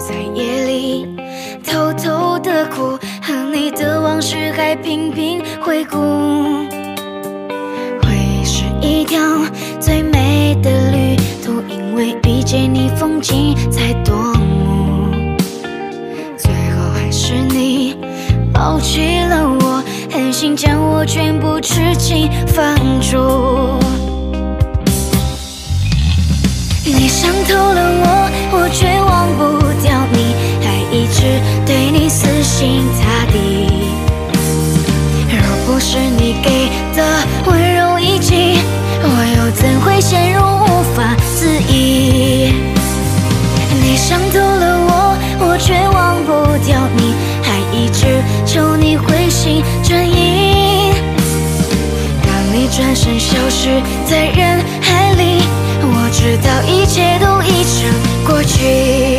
在夜里偷偷的哭，和你的往事还频频回顾。回忆是一条最美的旅途，因为遇见你，风景才夺目。最后还是你抛弃了我，狠心将我全部痴情放逐。 你伤透了我，我却忘不掉你，还一直对你死心塌地。若不是你给的温柔以及，我又怎会陷入无法自已？你伤透了我，我却忘不掉你，还一直求你回心转意。当你转身消失在人海里。 我知道一切都已成过去。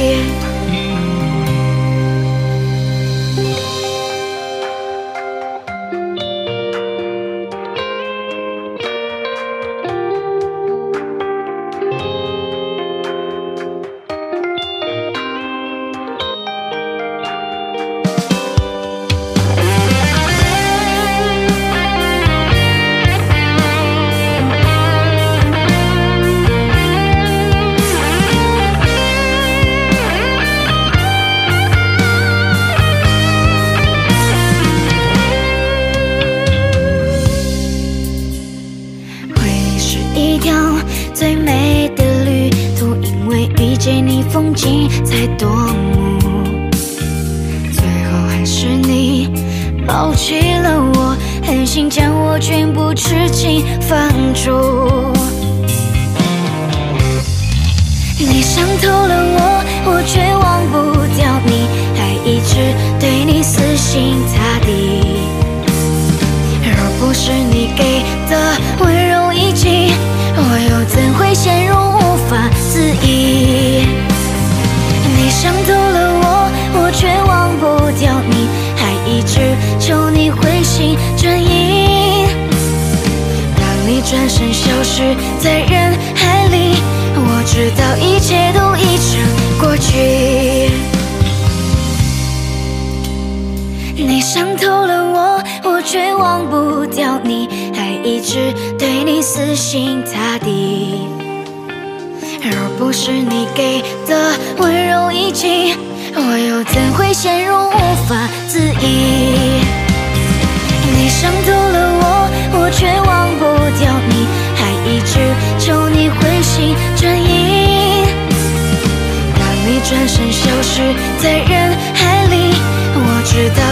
转身消失在人海里，我知道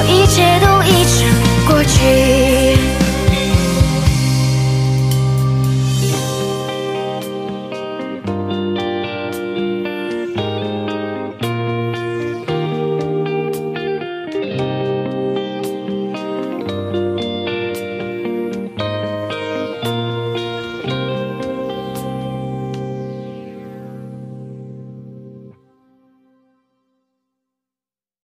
一切都。